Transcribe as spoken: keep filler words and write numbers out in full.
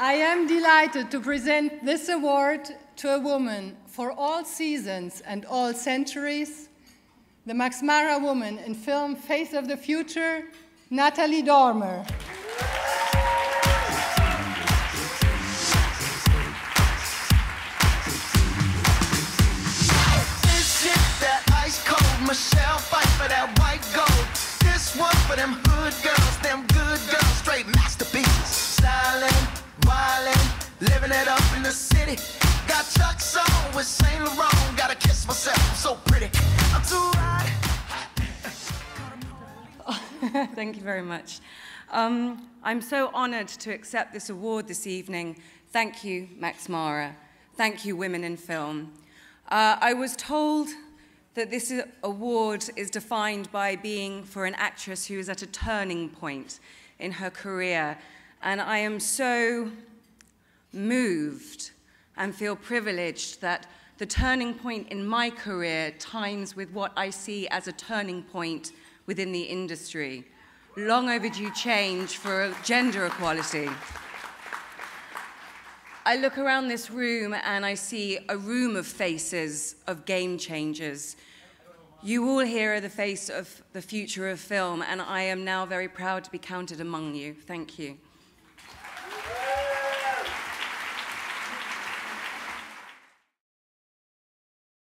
I am delighted to present this award to a woman for all seasons and all centuries, the Max Mara woman in film Face of the Future, Natalie Dormer. This hit that ice cold, Michelle fight for that white gold. This one for them hood girls, them good girls, straight masterpieces. Styling, wildin', living it up in the city. Got Chuck's on with Saint Laurent, gotta kiss myself, I'm so pretty. I'm too hot. Thank you very much. Um, I'm so honored to accept this award this evening. Thank you, Max Mara. Thank you, Women in Film. Uh, I was told that this award is defined by being for an actress who is at a turning point in her career. And I am so moved and feel privileged that the turning point in my career times with what I see as a turning point within the industry. Long overdue change for gender equality. I look around this room and I see a room of faces of game changers. You all here are the face of the future of film, and I am now very proud to be counted among you. Thank you.